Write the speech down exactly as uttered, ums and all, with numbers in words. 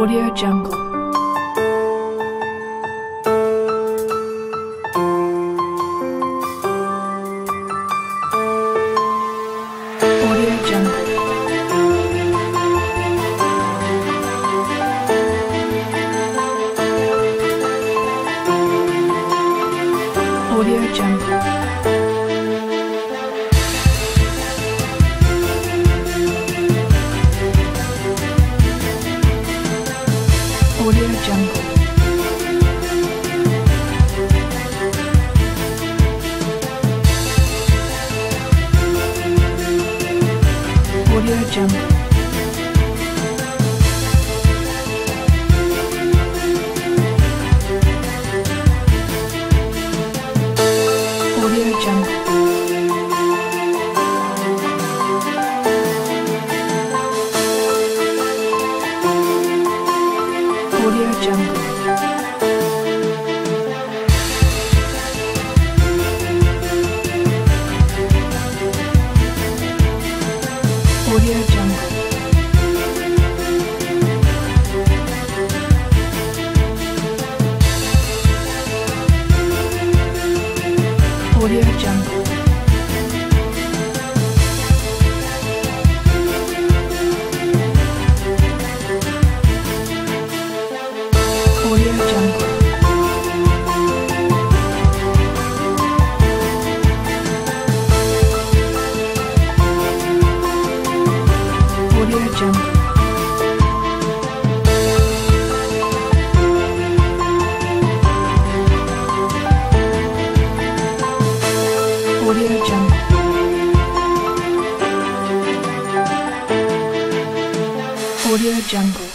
AudioJungle. AudioJungle. AudioJungle. AudioJungle. AudioJungle. AudioJungle. AudioJungle. AudioJungle. AudioJungle. AudioJungle. AudioJungle. AudioJungle.